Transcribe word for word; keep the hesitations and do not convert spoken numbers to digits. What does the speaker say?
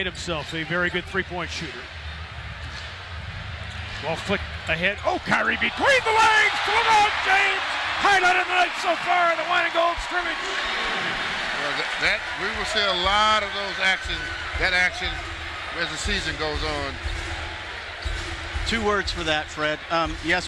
made himself a very good three-point shooter. Ball flick ahead. Oh, Kyrie between the legs. LeBron James highlighted the night so far in the wine and gold scrimmage. Well, that, that we will see a lot of those actions. That action as the season goes on. Two words for that, Fred. Um, yes.